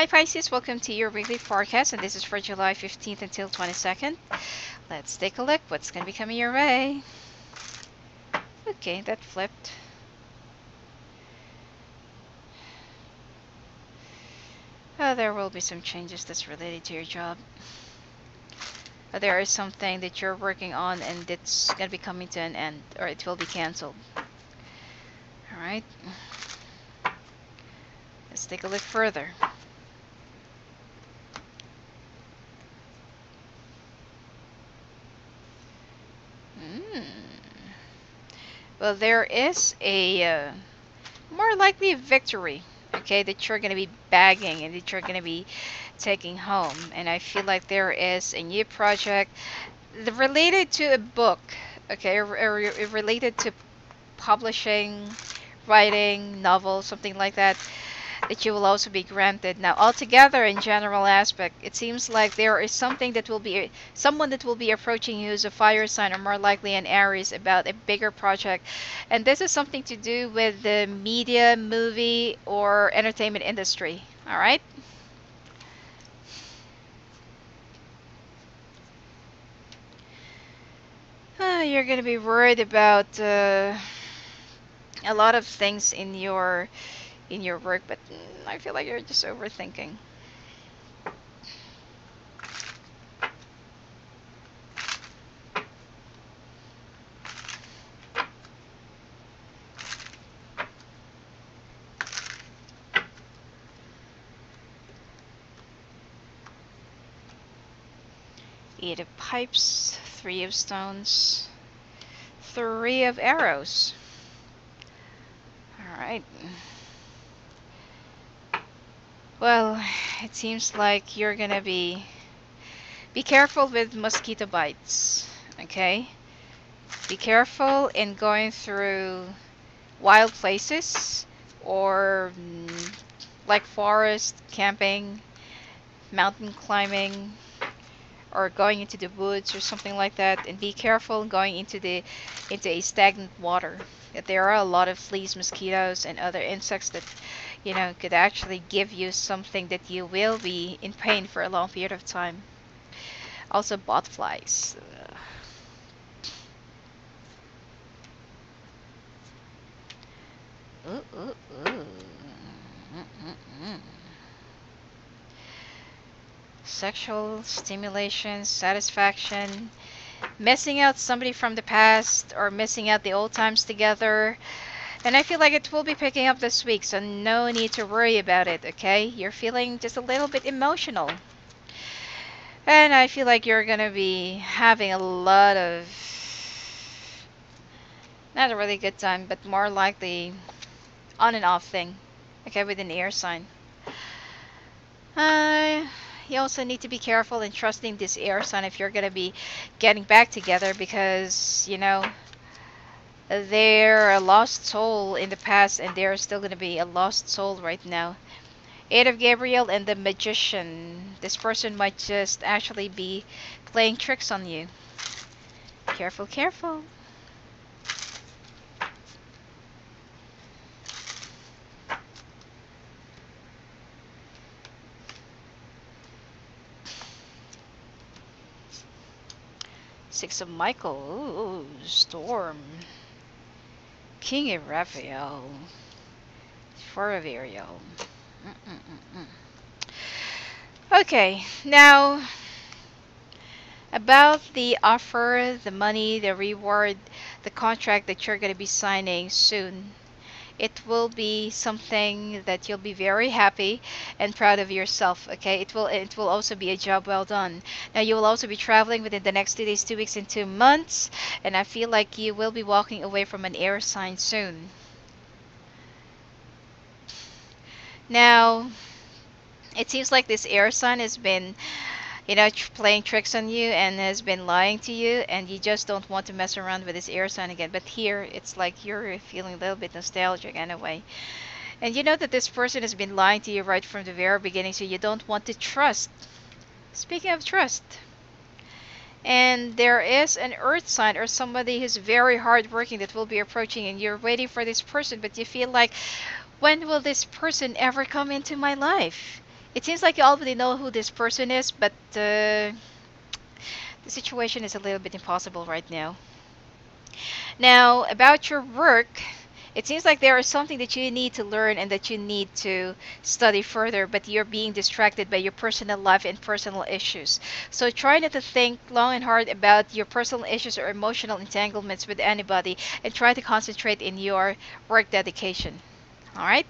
Hi Pisces, welcome to your weekly forecast, and this is for July 15th until 22nd. Let's take a look what's going to be coming your way. Okay, that flipped. Oh, there will be some changes that's related to your job. There is something that you're working on and it's going to be coming to an end, or it will be cancelled. Alright, let's take a look further. Well, there is a more likely victory, okay, that you're going to be bagging and that you're going to be taking home. And I feel like there is a new project related to a book, okay, or related to publishing, writing, novel, something like that, that you will also be granted. Now, altogether, in general aspect, it seems like there is something that will be, someone that will be approaching you as a fire sign, or more likely an Aries, about a bigger project. And this is something to do with the media, movie, or entertainment industry. All right? You're going to be worried about a lot of things in your work, but I feel like you're just overthinking. Eight of Pipes, Three of Stones, Three of Arrows. All right. Well, it seems like you're going to be careful with mosquito bites, okay? Be careful in going through wild places, or like forest, camping, mountain climbing, or going into the woods or something like that. And be careful going into the a stagnant water. That there are a lot of fleas, mosquitoes, and other insects that, you know, could actually give you something that you will be in pain for a long period of time. Also, botflies. Sexual stimulation, satisfaction, missing out somebody from the past, or missing out the old times together. And I feel like it will be picking up this week, so no need to worry about it, okay? You're feeling just a little bit emotional. And I feel like you're gonna be having a lot of, not a really good time, but more likely on and off thing, okay, with an air sign. You also need to be careful in trusting this air sign if you're going to be getting back together, because, you know, they're a lost soul in the past and they're still going to be a lost soul right now. Eight of Gabriel and the Magician. This person might just actually be playing tricks on you. Careful, careful. Six of Michael, ooh, Storm, King of Raphael, Four of Ariel. Okay, now about the offer, the money, the reward, the contract that you're going to be signing soon. It will be something that you'll be very happy and proud of yourself, okay? It will also be a job well done. Now, you will also be traveling within the next 2 days, 2 weeks, and 2 months. And I feel like you will be walking away from an air sign soon. Now, it seems like this air sign has been, you know, playing tricks on you and has been lying to you, and you just don't want to mess around with this air sign again. But here, it's like you're feeling a little bit nostalgic anyway. And you know that this person has been lying to you right from the very beginning, so you don't want to trust. Speaking of trust, and there is an earth sign or somebody who's very hardworking that will be approaching, and you're waiting for this person, but you feel like, when will this person ever come into my life? It seems like you already know who this person is, but the situation is a little bit impossible right now. Now, about your work, it seems like there is something that you need to learn and that you need to study further, but you're being distracted by your personal life and personal issues. So try not to think long and hard about your personal issues or emotional entanglements with anybody, and try to concentrate in your work dedication. All right?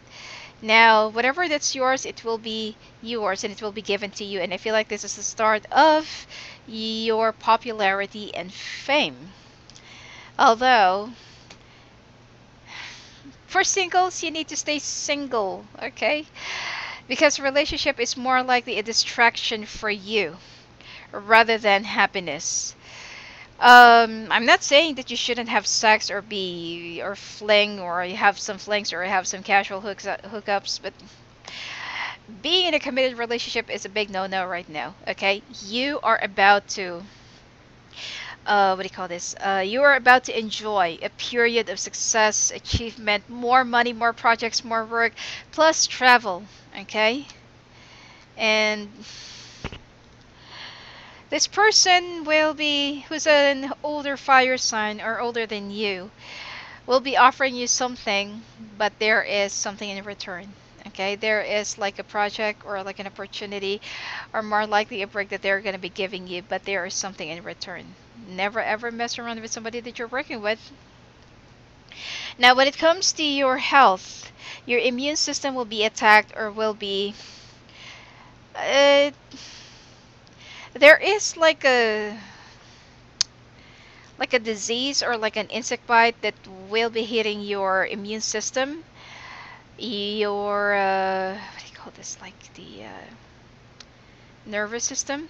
Now, whatever that's yours, it will be yours and it will be given to you. And I feel like this is the start of your popularity and fame. Although, for singles, you need to stay single, okay? Because relationship is more likely a distraction for you rather than happiness. I'm not saying that you shouldn't have sex or fling or you have some flings or have some casual hookups, but being in a committed relationship is a big no-no right now, okay? You are about to you are about to enjoy a period of success, achievement, more money, more projects, more work, plus travel, okay? And this person will be, who's an older fire sign or older than you, will be offering you something, but there is something in return. Okay, there is like a project or like an opportunity or more likely a break that they're going to be giving you, but there is something in return. Never ever mess around with somebody that you're working with. Now, when it comes to your health, your immune system will be attacked or will be... there is like a disease or like an insect bite that will be hitting your immune system. Your nervous system,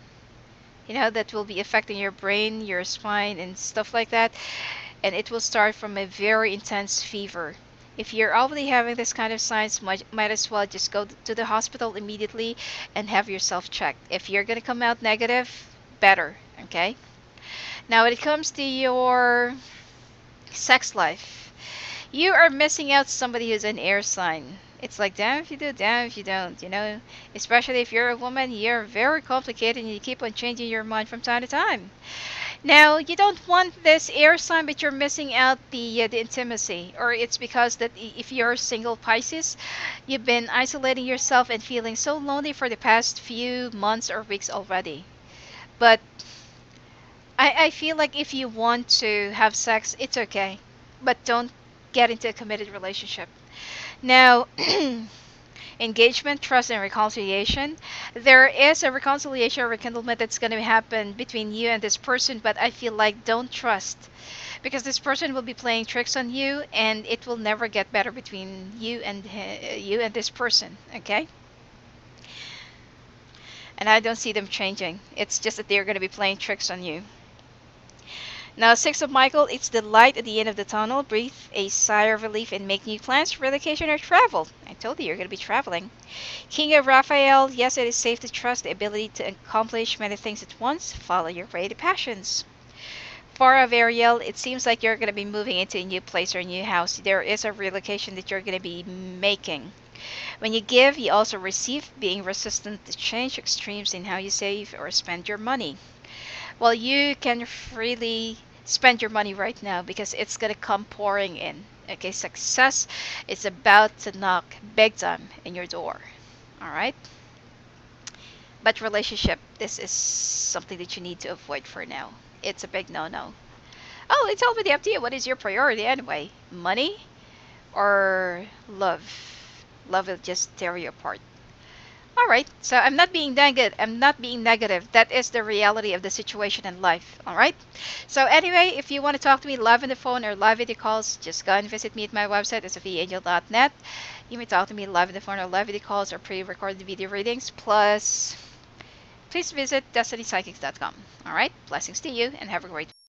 you know, that will be affecting your brain, your spine and stuff like that, and it will start from a very intense fever. If you're already having this kind of signs, might as well just go to the hospital immediately and have yourself checked. If you're gonna come out negative, better, okay? Now when it comes to your sex life, you are missing out somebody who's an air sign. It's like, damn if you do, damn if you don't, you know? Especially if you're a woman, you're very complicated and you keep on changing your mind from time to time. Now, you don't want this air sign, but you're missing out the intimacy. Or it's because that if you're a single Pisces, you've been isolating yourself and feeling so lonely for the past few months or weeks already. But I feel like if you want to have sex, it's okay. But don't get into a committed relationship. Now, engagement, trust, and reconciliation. There is a reconciliation or rekindlement that's going to happen between you and this person, but I feel like don't trust, because this person will be playing tricks on you, and it will never get better between you and this person, okay? And I don't see them changing. It's just that they're going to be playing tricks on you. Now, Six of Michael, it's the light at the end of the tunnel. Breathe a sigh of relief and make new plans for relocation or travel. I told you you're going to be traveling. King of Raphael, yes, it is safe to trust the ability to accomplish many things at once. Follow your creative passions. Four of Ariel, it seems like you're going to be moving into a new place or a new house. There is a relocation that you're going to be making. When you give, you also receive, being resistant to change, extremes in how you save or spend your money. Well, you can freely spend your money right now because it's going to come pouring in. Okay, success is about to knock big time in your door. All right? But relationship, this is something that you need to avoid for now. It's a big no-no. Oh, it's already up to you. What is your priority anyway? Money or love? Love will just tear you apart. Alright, so I'm not being negative. I'm not being negative. That is the reality of the situation in life. Alright? So anyway, if you want to talk to me live on the phone or live video calls, just go and visit me at my website at sophiaangel.net. You may talk to me live on the phone or live video calls or pre-recorded video readings. Plus, please visit destinypsychics.com. Alright? Blessings to you and have a great day.